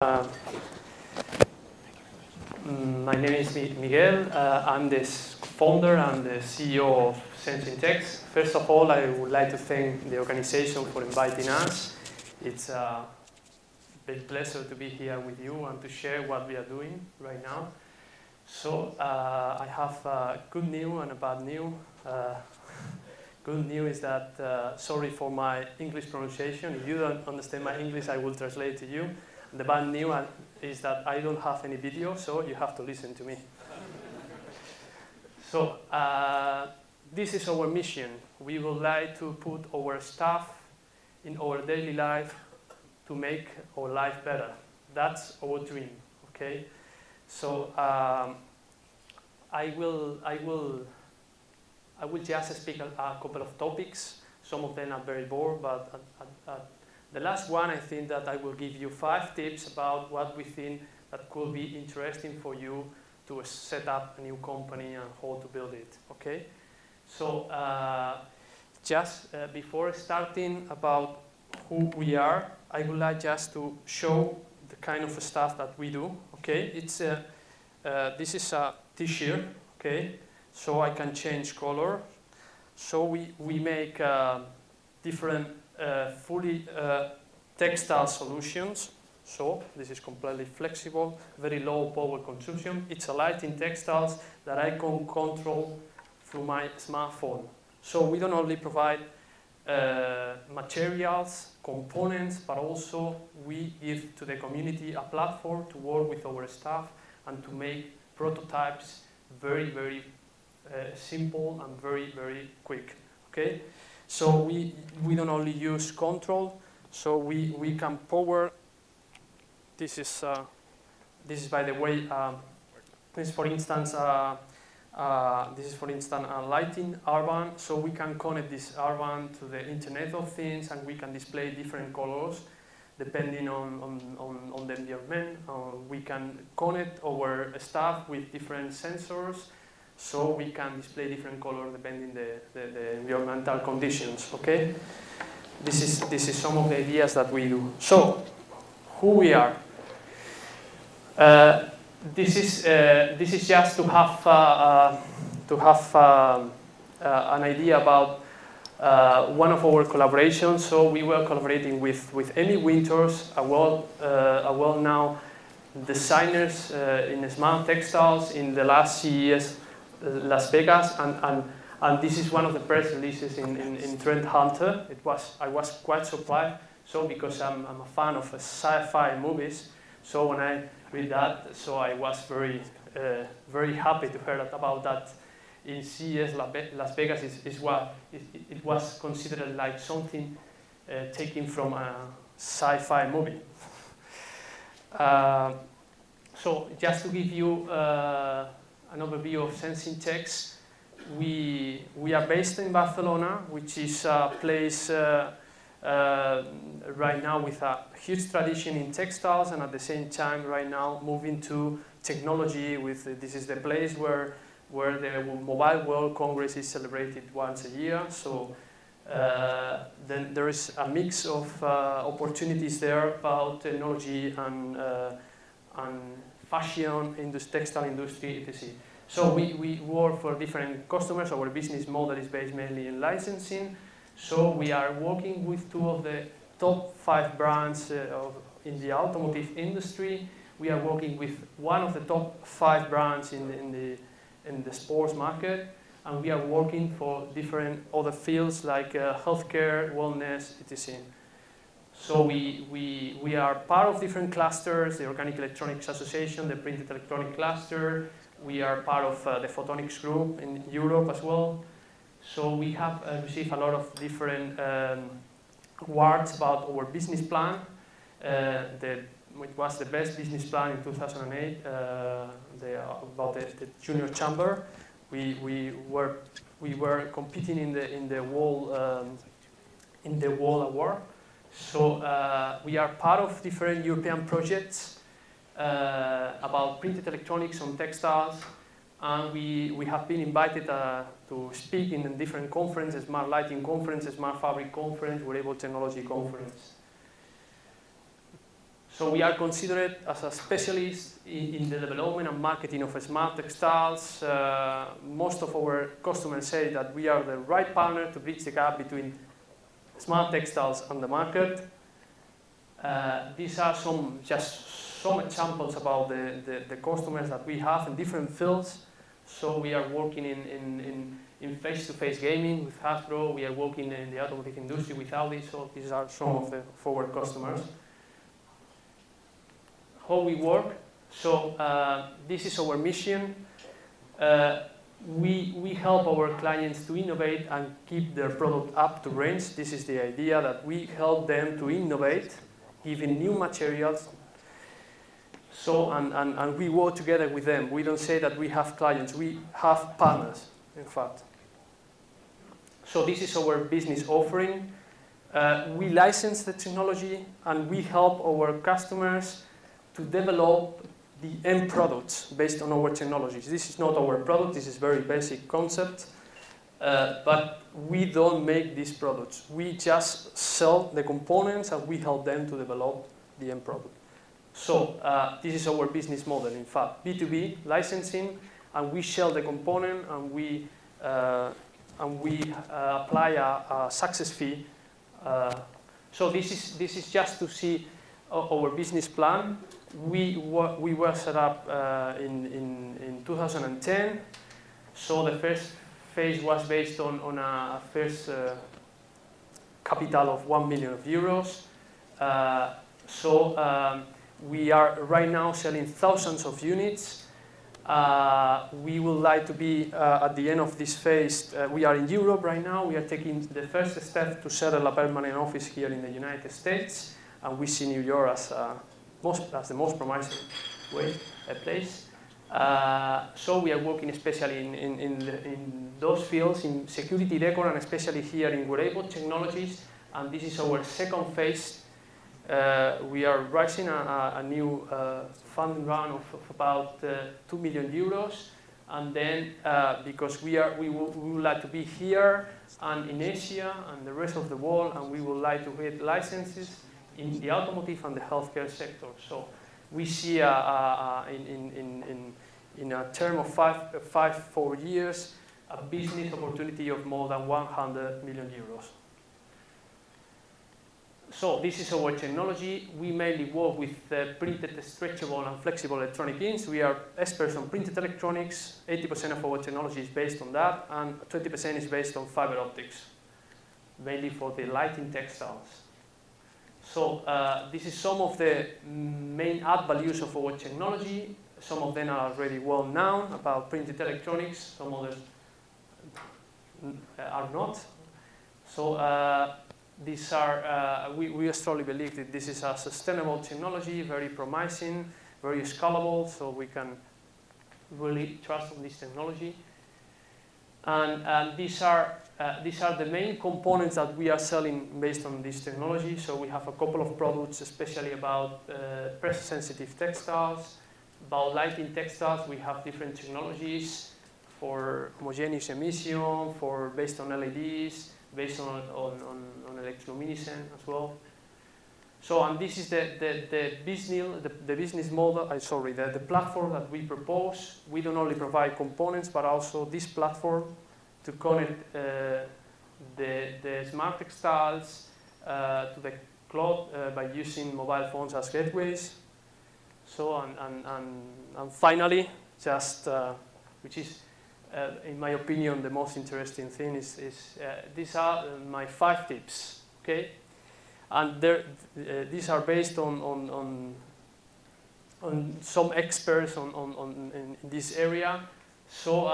My name is Miguel. I'm the founder and the CEO of Sensing Tex. First of all, I would like to thank the organization for inviting us. It's a big pleasure to be here with you and to share what we are doing right now. So I have good news and a bad news. Good news is that, sorry for my English pronunciation. If you don't understand my English, I will translate to you. The bad news is that I don't have any video, so you have to listen to me. So this is our mission. We would like to put our staff in our daily life to make our life better. That's our dream, okay? So I will just speak a couple of topics. Some of them are very boring, but the last one, I think that I will give you 5 tips about what we think that could be interesting for you to set up a new company and how to build it, okay? So just before starting about who we are, I would like just to show the kind of stuff that we do, okay? It's this is a t-shirt, okay? So I can change color. So we make different fully textile solutions. So this is completely flexible, very low power consumption. It's a light in textiles that I can control through my smartphone. So we don't only provide materials, components, but also we give to the community a platform to work with our staff and to make prototypes very, very simple and very, very quick. Okay. So we don't only use control, so we can power. This is by the way, this for instance a lighting armband. So we can connect this armband to the Internet of Things, and we can display different colors depending on the environment. We can connect our staff with different sensors. So we can display different colors depending the environmental conditions, okay? This is some of the ideas that we do. So, who we are. This is just to have an idea about one of our collaborations. So we were collaborating with Amy Winters, a well-known designers in smart textiles in the last CES Las Vegas, and this is one of the press releases in Trend Hunter. I was quite surprised, so because I'm a fan of sci-fi movies, so when I read that, so I was very very happy to hear about that. In CES Las Vegas, it was considered like something taken from a sci-fi movie. So just to give you an overview of Sensing Tex. We are based in Barcelona, which is a place right now with a huge tradition in textiles, and at the same time right now moving to technology. This is the place where the Mobile World Congress is celebrated once a year. So then there is a mix of opportunities there about technology and fashion, textile industry, etc. So we work for different customers. Our business model is based mainly in licensing. So we are working with 2 of the top 5 brands in the automotive industry. We are working with one of the top 5 brands in the sports market. And we are working for different other fields like healthcare, wellness, etc. So we are part of different clusters, the Organic Electronics Association, the Printed Electronic Cluster. We are part of the Photonics Group in Europe as well. So we have received a lot of different awards about our business plan. It was the best business plan in 2008 about the junior chamber. We were competing in the World Award. So we are part of different European projects about printed electronics on textiles, and we have been invited to speak in different conferences: Smart Lighting Conference, Smart Fabric Conference, Wearable Technology Conference. So we are considered as a specialist in the development and marketing of smart textiles. Most of our customers say that we are the right partner to bridge the gap between smart textiles and the market. These are just some examples about the customers that we have in different fields. So we are working in face-to-face gaming with Hasbro. We are working in the automotive industry with Audi. So these are some of the forward customers. How we work. So this is our mission. We help our clients to innovate and keep their product up to range. This is the idea, that we help them to innovate, giving new materials. So, and we work together with them. We don't say that we have clients, we have partners, in fact. So this is our business offering. We license the technology and we help our customers to develop the end products based on our technologies. This is not our product, this is very basic concept, but we don't make these products. We just sell the components and we help them to develop the end product. So this is our business model, in fact, B2B licensing, and we sell the component and we apply a success fee. So this is just to see our business plan. We were set up in 2010. So the first phase was based on a first capital of €1 million. We are right now selling thousands of units. We would like to be at the end of this phase. We are in Europe right now. We are taking the first step to settle a permanent office here in the United States. And we see New York as the most promising place. So we are working especially in those fields, in security decor, and especially here in wearable technologies. And this is our second phase. We are raising a new funding round of about €2 million. And then because we would like to be here and in Asia and the rest of the world, and we would like to get licenses in the automotive and the healthcare sector. So we see in a term of 4 years, a business opportunity of more than €100 million. So this is our technology. We mainly work with printed, stretchable, and flexible electronic inks. We are experts on printed electronics. 80% of our technology is based on that, and 20% is based on fiber optics, mainly for the lighting textiles. So this is some of the main add values of our technology. Some of them are already well known about printed electronics. Some others are not. So these are, we strongly believe that this is a sustainable technology, very promising, very scalable. So we can really trust on this technology. And these are the main components that we are selling based on this technology. So we have a couple of products, especially about pressure-sensitive textiles, about lighting textiles. We have different technologies for homogeneous emission, for based on LEDs, based on electroluminescence as well. So, and this is the business model, the platform that we propose. We don't only provide components, but also this platform to connect the smart textiles to the cloud by using mobile phones as gateways. So, and finally, just which is, in my opinion, the most interesting thing is these are my 5 tips. Okay. And these are based on some experts in this area. So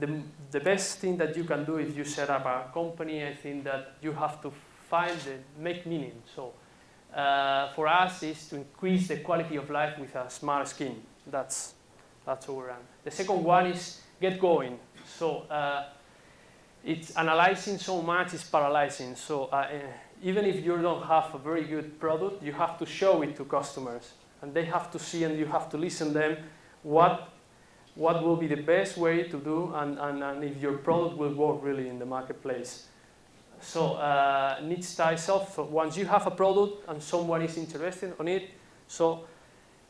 the best thing that you can do if you set up a company, I think that you have to find make meaning. So for us, is to increase the quality of life with a smart skin. That's our end. The second one is get going. So it's analyzing so much is paralyzing. So even if you don't have a very good product, you have to show it to customers, and they have to see, and you have to listen to them what will be the best way to do, and if your product will work really in the marketplace. So niche ties off. Once you have a product and someone is interested on it, so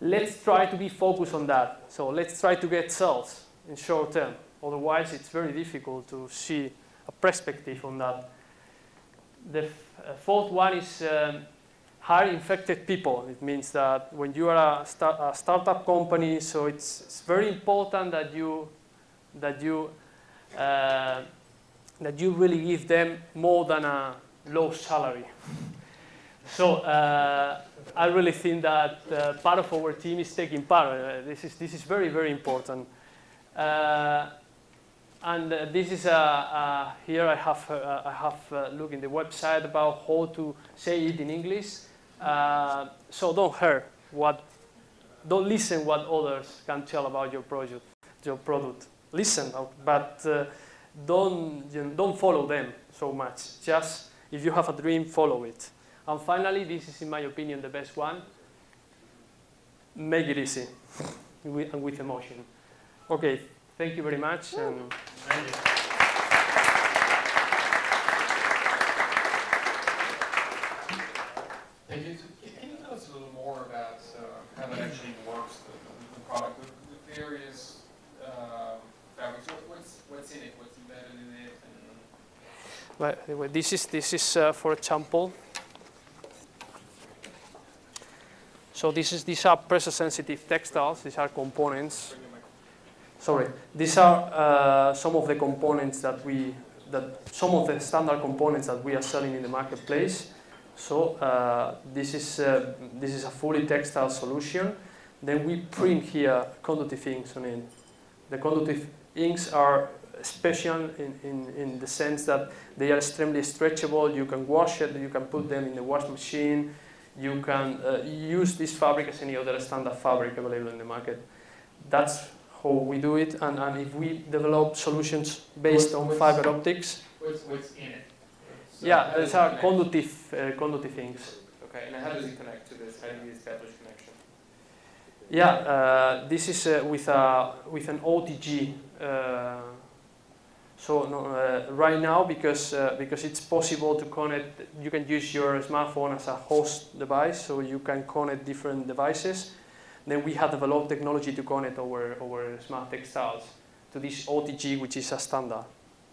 let's try to be focused on that. So let's try to get sales in short term. Otherwise, it's very difficult to see a perspective on that. The fourth one is hire infected people. It means that when you are a startup company, so it's very important that you really give them more than a low salary. So I really think that part of our team is taking part. This is very, very important. This is here I have looked in the website about how to say it in English. So don't listen what others can tell about your project, your product. Listen, but don't follow them so much. Just if you have a dream, follow it. And finally, this is in my opinion the best one. Make it easy and with emotion. Okay. Thank you very much. And thank you. Thank you. Can you tell us a little more about how that actually works, the product, the various fabrics? What's in it? What's embedded in it? Well, this is for example. So these are pressure-sensitive textiles. These are components. Sorry, these are some of the components some of the standard components that we are selling in the marketplace. So this is a fully textile solution. Then we print here conductive inks on it. The conductive inks are special in the sense that they are extremely stretchable. You can wash it, you can put them in the wash machine. You can use this fabric as any other standard fabric available in the market. That's how we do it, and if we develop solutions based on fiber optics. What's in it? So yeah, those are conductive things. Okay, and how does it connect to this? How do we establish connection? Yeah, this is with an OTG. Right now, because it's possible to connect, you can use your smartphone as a host device, so you can connect different devices. Then we have developed technology to connect our smart textiles to this OTG, which is a standard.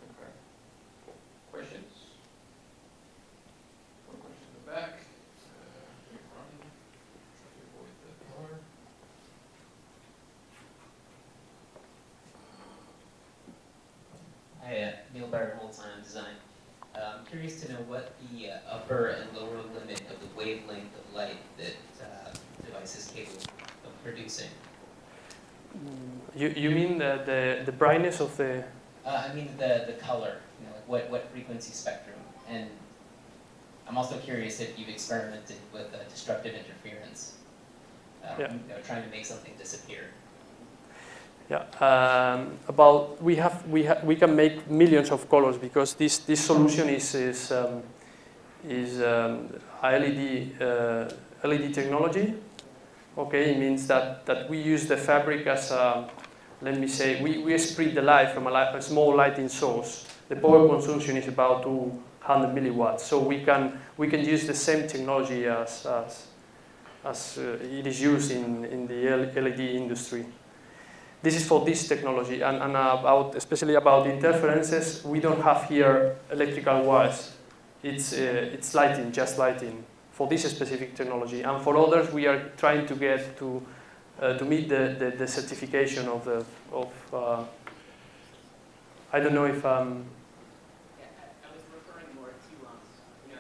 Okay. Questions? One question in the back. Try to avoid the bar. Hi, Neil Barton-Holtz on design. I'm curious to know what the upper and lower limit of the wavelength of light that the device is capable of producing. You mean the brightness of the? I mean the color, you know, like what frequency spectrum. And I'm also curious if you've experimented with destructive interference, trying to make something disappear. Yeah, we can make millions of colors because this solution is LED technology. Okay, it means that we use the fabric as a, let me say, we spread the light from a small lighting source. The power consumption is about 200 milliwatts, so we can use the same technology as it is used in the LED industry. This is for this technology, and especially about interferences. We don't have here electrical wires. It's lighting, just lighting. For this specific technology, and for others, we are trying to get to meet the certification of the I don't know if Yeah, I was referring more to you know,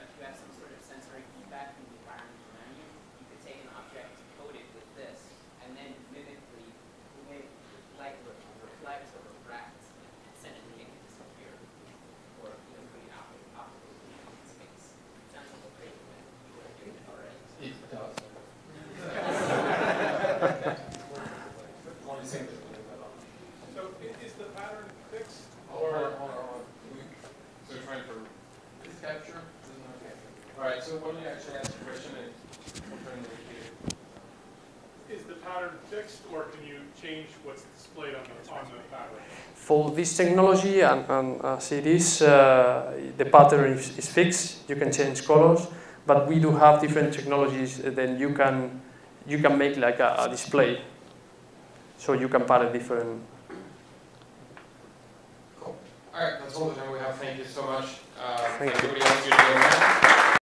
if you have some sort of sensory feedback from the environment around you could take an object, coat it with this, and then mimically the way light reflects or refracts, and send it to make it disappear, or you know, put it out in space. It sounds like a great way. It does. So is the pattern fixed? Or pattern fixed, or can you change what's displayed on the fabric? For this technology and CDs, the pattern is fixed. You can change colors, but we do have different technologies. Then you can make like a display, so you can pattern different. Cool. All right, that's all the time we have. Thank you so much. Thank you.